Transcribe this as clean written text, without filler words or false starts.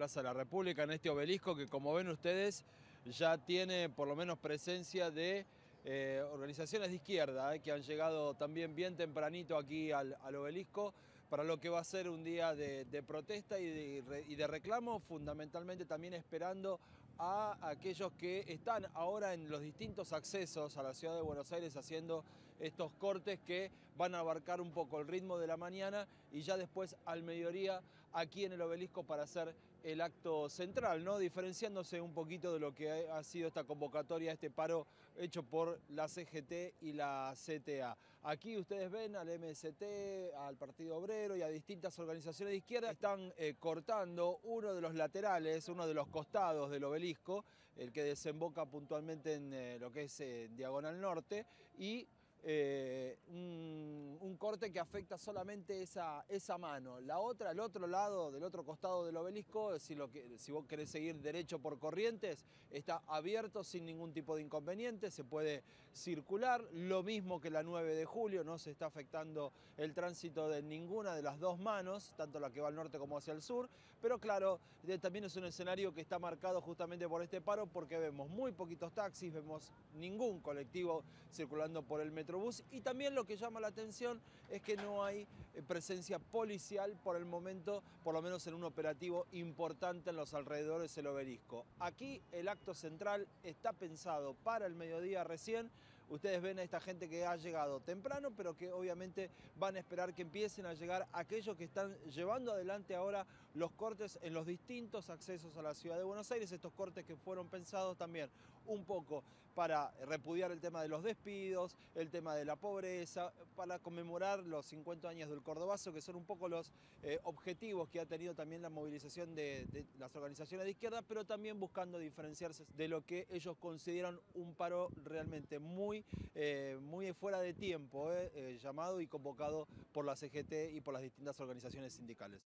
Plaza de la República, en este obelisco que, como ven ustedes, ya tiene por lo menos presencia de organizaciones de izquierda que han llegado también bien tempranito aquí al obelisco para lo que va a ser un día de protesta y de reclamo, fundamentalmente también esperando a aquellos que están ahora en los distintos accesos a la ciudad de Buenos Aires haciendo estos cortes que van a abarcar un poco el ritmo de la mañana y ya después al mediodía aquí en el obelisco para hacer el acto central, ¿no? Diferenciándose un poquito de lo que ha sido esta convocatoria, este paro hecho por la CGT y la CTA. Aquí ustedes ven al MST, al Partido Obrero y a distintas organizaciones de izquierda. Están cortando uno de los laterales, uno de los costados del obelisco, el que desemboca puntualmente en lo que es Diagonal Norte, y un corte que afecta solamente esa mano. La otra, el otro lado, del otro costado del obelisco, si vos querés seguir derecho por Corrientes, está abierto sin ningún tipo de inconveniente, se puede circular, lo mismo que la 9 de julio, no se está afectando el tránsito de ninguna de las dos manos, tanto la que va al norte como hacia el sur, pero claro, también es un escenario que está marcado justamente por este paro, porque vemos muy poquitos taxis, vemos ningún colectivo circulando por el metro y también lo que llama la atención es que no hay presencia policial por el momento, por lo menos en un operativo importante en los alrededores del obelisco. Aquí el acto central está pensado para el mediodía recién. Ustedes ven a esta gente que ha llegado temprano, pero que obviamente van a esperar que empiecen a llegar aquellos que están llevando adelante ahora los cortes en los distintos accesos a la ciudad de Buenos Aires. Estos cortes que fueron pensados también un poco para repudiar el tema de los despidos, el tema de la pobreza, para conmemorar los 50 años del Cordobazo, que son un poco los objetivos que ha tenido también la movilización de las organizaciones de izquierda, pero también buscando diferenciarse de lo que ellos consideran un paro realmente muy fuera de tiempo, llamado y convocado por la CGT y por las distintas organizaciones sindicales.